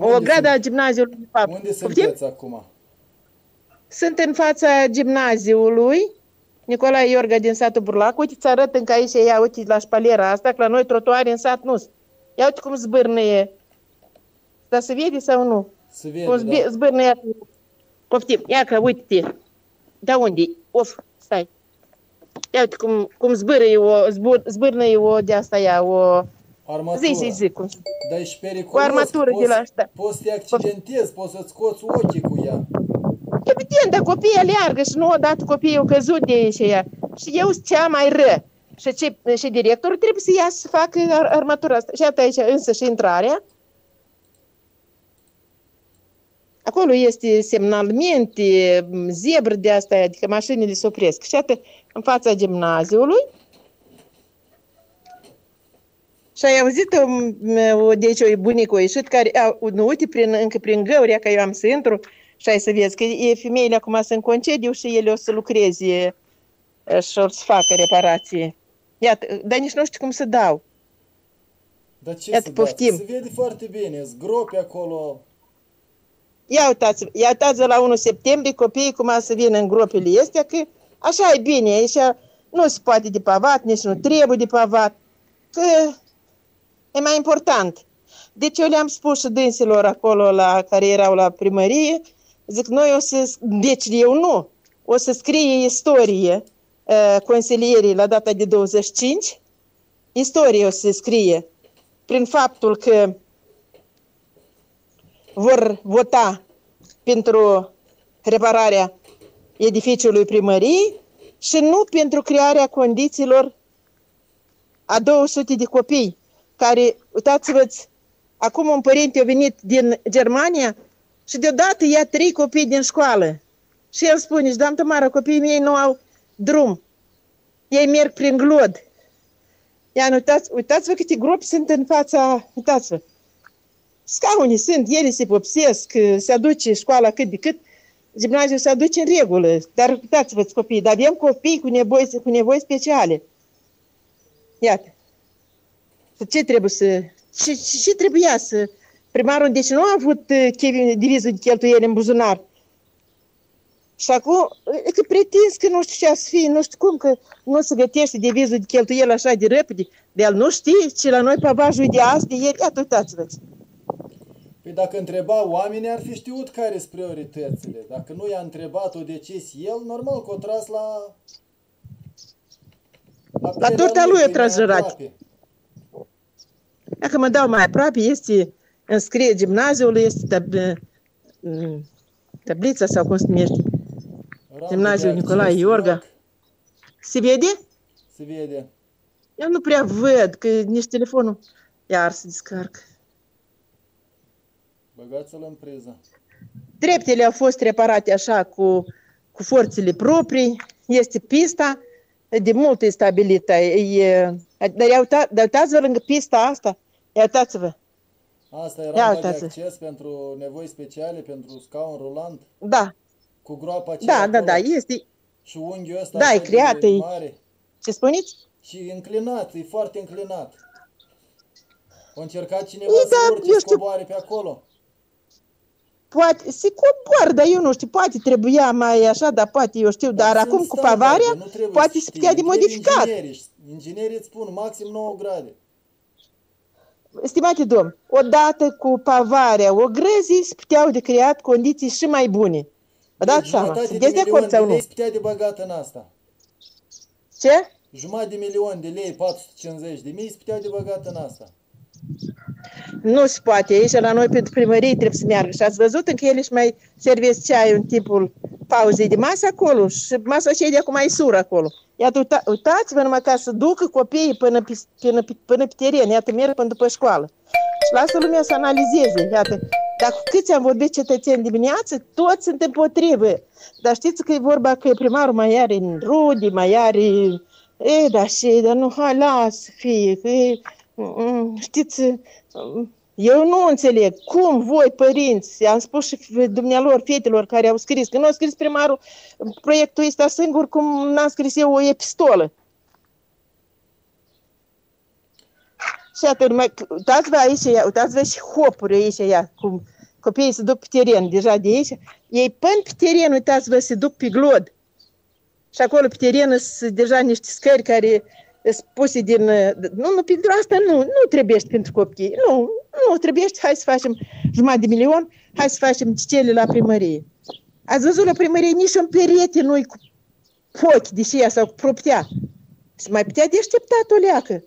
O grada a gimnaziului, de fapt. Unde sunteți acum? Sunt în fața gimnaziului Nicolae Iorga din satul Burlac. Uite, ți arăt încă aici, ia, uite la șpaliera asta, că la noi trotuare în sat nu -s. Ia uite cum zbârnăie. Dar se vede sau nu? Se vede, cum da. Zbârnăie. Poftim, ia că uite-te. Da unde -i? Of, stai. Ia uite cum zbârnăie o de-asta, ia, o... Armatură. Zi, cum. Dar ești periculos. Cu armatură de la asta. Poți să te accidentezi, poți să-ți scoți ochii cu ea. Evident, dar copiii aleargă și nu odată copiii au căzut de ei și ea. Și eu sunt cea mai ră. Și directorul trebuie să iasă să facă armatura asta. Și iată aici însă și intrarea. Acolo este semnalmente, zebră de asta, adică mașinile se opresc. Și iată în fața gimnaziului. Și ai auzit, deci, o bunică a ieșit, care, nu uite, încă prin găuri, că eu am să intru, și ai să vezi, că femeile acum sunt concediu și ele o să lucreze și o să facă reparație. Iată, dar nici nu știu cum să dau. Dar ce iată, să poftim. Se vede foarte bine, zgropi acolo. Ia uitați-vă la 1 septembrie, copiii cum să vin în gropile astea, că așa e bine, așa nu se poate de pavat, nici nu trebuie de pavat, că... E mai important. Deci eu le-am spus și dânsilor acolo care erau la primărie, zic, noi o să, deci eu nu, o să scrie istorie consilierii la data de 25, istorie o să scrie prin faptul că vor vota pentru repararea edificiului primăriei și nu pentru crearea condițiilor a 200 de copii. Care, uitați-vă, acum un părinte a venit din Germania și deodată ia 3 copii din școală. Și el spune, doamnă Mara, copiii mei nu au drum. Ei merg prin glod. Iar uitați-vă câte gropi sunt în fața, uitați-vă. Scaunii sunt, ele se popsesc, se aduce școala cât de cât, gimnaziul se aduce în regulă. Dar uitați-vă, copiii, dar avem copii cu nevoi speciale. Iată. Ce trebuia să... Primarul, deci nu a avut divizul de cheltuieli în buzunar. Și acum, că pretins că nu știu ce a să fie, nu știu cum, că nu se gătește divizul de cheltuieli așa de repede. De el nu știe, ce la noi pavajul de azi, de ieri, iată, uitați-vă. Păi dacă întreba oamenii, ar fi știut care sunt prioritățile. Dacă nu i-a întrebat-o decis el, normal că o tras la... La torta lui o tras jărat. Dacă mă dau mai aproape, este înscrie gimnaziul, este tablița sau cum se numește, gimnaziul Nicolae Iorga. Se vede? Se vede. Eu nu prea văd, că nici telefonul iar se descarcă. Băgați-l în priză. Treptele au fost reparate așa cu forțele proprii, este pista, de mult e stabilită. Dar uitați-vă lângă pista asta. Ia uitați-vă. Asta era rampa de acces pentru nevoi speciale, pentru scaun rulant? Da. Cu groapa aceea. Da, este. Și unghiul ăsta. Da, e creat. Ce spuneți? Și înclinat, e foarte înclinat. A încercat cineva să urce și coboare pe acolo? Poate, se coboară, dar eu nu știu, poate trebuia mai așa, dar poate, eu știu, dar acum cu pavarea, poate se putea de modificat. Inginerii îți spun maxim 9 grade. Stimate domn, odată cu pavarea ogrăzii se puteau de creat condiții și mai bune. Vă dați seama, sunteți de acord sau nu? Jumătate de milion de lei se putea de băgat în asta. Ce? Jumătate de milion de lei, 450.000 se putea de băgat în asta. Nu se poate, aici la noi pentru primărie trebuie să meargă și ați văzut că ele își mai servesc ceaiul în timpul pauzei de masă acolo și masa aceea de acum e sură acolo. Iată, uitați-vă numai ca să ducă copiii până pe teren, iată, merg până după școală. Și lasă lumea să analizeze, iată, dar cu câți am vorbit cetățeni dimineață, toți sunt împotrivă. Dar știți că e vorba că primarul mai are rude, mai are... dar nu, hai, lasă, fie, că e... Știți, eu nu înțeleg cum voi, părinți, am spus și dumnealor, fetelor care au scris, că nu a scris primarul proiectul ăsta singur, cum n-am scris eu o epistolă. Și atunci, uitați-vă aici, uitați-vă și hopurile aici, cum copiii se duc pe teren, deja de aici. Ei până pe teren, uitați-vă, se duc pe glod. Și acolo pe teren sunt deja niște scări care sunt puse din... Nu, pentru asta nu trebuie pentru copii. Nu trebuie, hai să facem 1.5 de milioane, hai să facem cele la primărie. Ați văzut la primărie, nici un perete nu-i cu fochi de șia sau cu proptea. Se mai putea deștepta o leacă.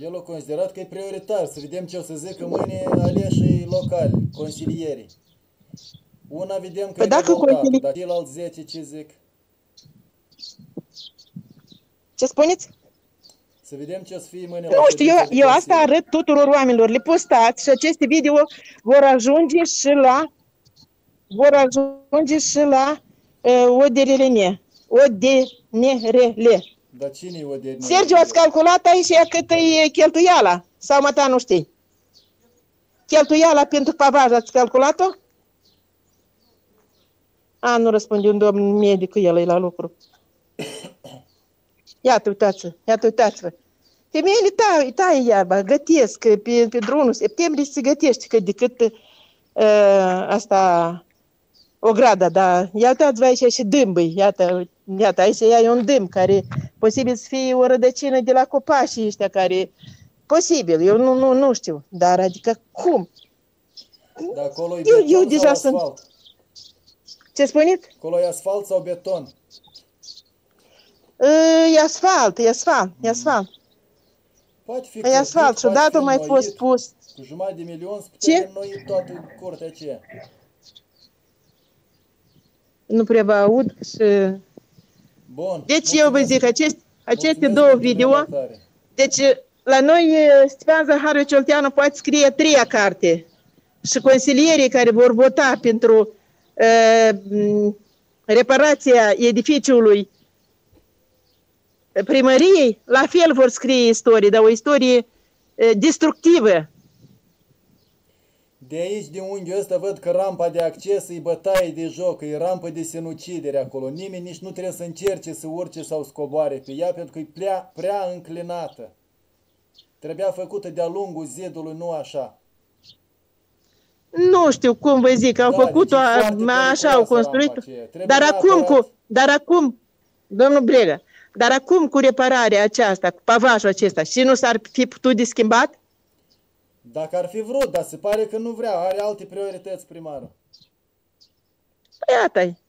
El a considerat că e prioritar, să vedem ce o să zică mâine aleșii locali, consilierii. Una vedem că e consilierii, dar ceilalți 10 ce zic? Ce spuneți? Să vedem ce o să fie mâine. Nu știu, eu asta arăt tuturor oamenilor, le postați și aceste video vor ajunge și la ODNRL. Dar cine e ODNRL? Sergiu, ați calculat aici cât e cheltuiala? Sau mă ta nu știi? Cheltuiala pentru pavaj, ați calculat-o? A, nu răspunde un domn medic, el e la lucru. Iată, uitați-vă, Femeile taie iarba, gătesc, pe drumul septembrie se gătește cât de cât asta... Ograda, dar uitați-vă aici și dâmbâi, iată, aici e un dâmb care posibil să fie o rădăcină de la copașii ăștia care, posibil, eu nu știu, dar adică cum? Da, acolo e beton eu deja sunt. Asfalt? Ce spuneți? Acolo e asfalt sau beton? E asfalt. Poate fi e asfalt și odată mai fost pus. Cu 1.5 de milioane putem noi toată curtea aceea. Nu prea vă aud și... Bun. Deci eu vă zic, aceste două video... Deci la noi Sfian Zaharu Ciolteanu poate scrie 3 carte. Și consilierii care vor vota pentru reparația edificiului primăriei, la fel vor scrie istorie, dar o istorie destructivă. De aici, din unghiul ăsta, văd că rampa de acces e bătaie de joc, e rampă de sinucidere acolo. Nimeni nici nu trebuie să încerce să urce sau scoboare pe ea, pentru că e prea înclinată. Trebuia făcută de-a lungul zidului, nu așa. Nu știu cum vă zic, au făcut-o, așa au construit-o. Dar acum, domnul Brega, dar acum cu repararea aceasta, cu pavajul acesta, și nu s-ar fi putut de schimbat? Dacă ar fi vrut, dar se pare că nu vrea, are alte priorități primarul. Păi iată-i.